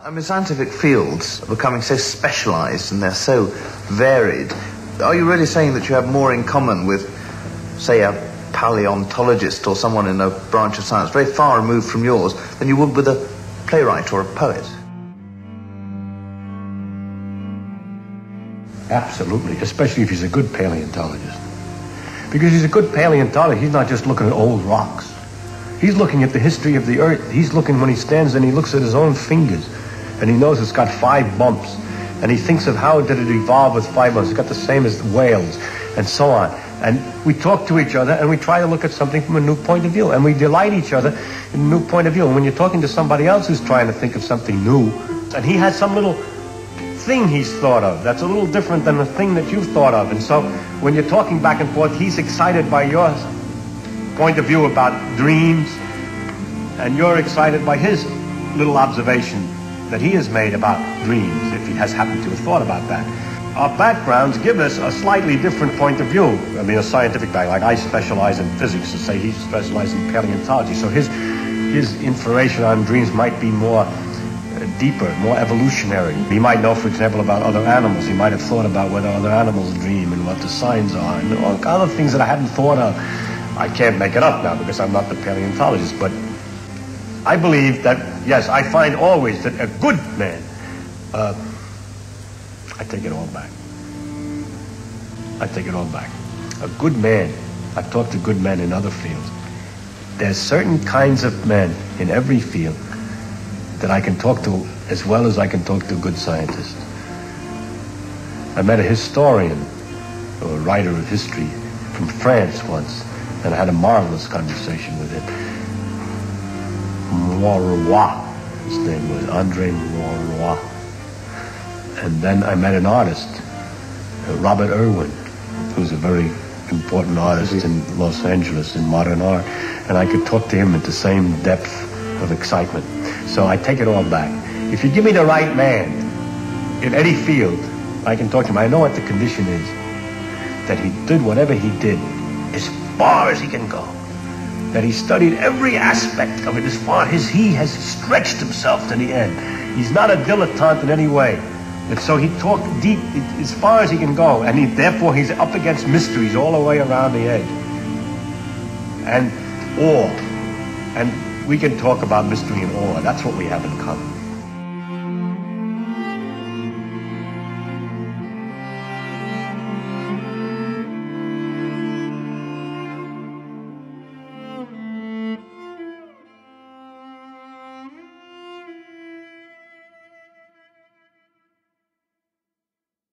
I mean, scientific fields are becoming so specialized and they're so varied. Are you really saying that you have more in common with, say, a paleontologist or someone in a branch of science very far removed from yours than you would with a playwright or a poet? Absolutely, especially if he's a good paleontologist. Because he's a good paleontologist, he's not just looking at old rocks. He's looking at the history of the earth. He's looking, when he stands and he looks at his own fingers, and he knows it's got 5 bumps, and he thinks of how did it evolve with 5 bumps. It's got the same as the whales, and so on. And we talk to each other, and we try to look at something from a new point of view, and we delight each other in a new point of view. And when you're talking to somebody else who's trying to think of something new, and he has some little thing he's thought of that's a little different than the thing that you've thought of, and so when you're talking back and forth, he's excited by your point of view about dreams, and you're excited by his little observation that he has made about dreams, if he has happened to have thought about that. Our backgrounds give us a slightly different point of view. I mean, a scientific background, like I specialize in physics, and say he specializes in paleontology, so his information on dreams might be more deeper, more evolutionary. He might know, for example, about other animals. He might have thought about whether other animals dream and what the signs are, and other things that I hadn't thought of. I can't make it up now because I'm not the paleontologist, but I believe that, yes, I find always that a good man, I take it all back. I take it all back. A good man, I've talked to good men in other fields. There's certain kinds of men in every field that I can talk to as well as I can talk to good scientists. I met a historian, or a writer of history, from France once, and I had a marvelous conversation with him. Maurois, his name was Andre Maurois. And then I met an artist, Robert Irwin, who's a very important artist in Los Angeles in modern art, and I could talk to him at the same depth of excitement. So I take it all back. If you give me the right man in any field, I can talk to him. I know what the condition is, that he did whatever he did as far as he can go, that he studied every aspect of it as far as he has stretched himself to the end. He's not a dilettante in any way, and so he talked deep as far as he can go, and therefore he's up against mysteries all the way around the edge, and awe. And we can talk about mystery and awe. That's what we have in common.